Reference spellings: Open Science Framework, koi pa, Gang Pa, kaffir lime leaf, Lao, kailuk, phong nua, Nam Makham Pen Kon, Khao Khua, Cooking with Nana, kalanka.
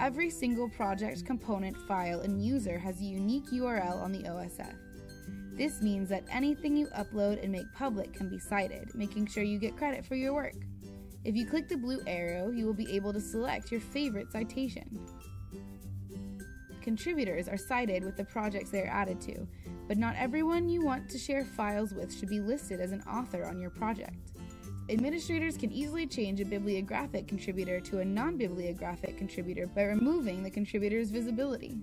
Every single project, component, file, and user has a unique URL on the OSF. This means that anything you upload and make public can be cited, making sure you get credit for your work. If you click the blue arrow, you will be able to select your favorite citation. Contributors are cited with the projects they are added to, but not everyone you want to share files with should be listed as an author on your project. Administrators can easily change a bibliographic contributor to a non-bibliographic contributor by removing the contributor's visibility.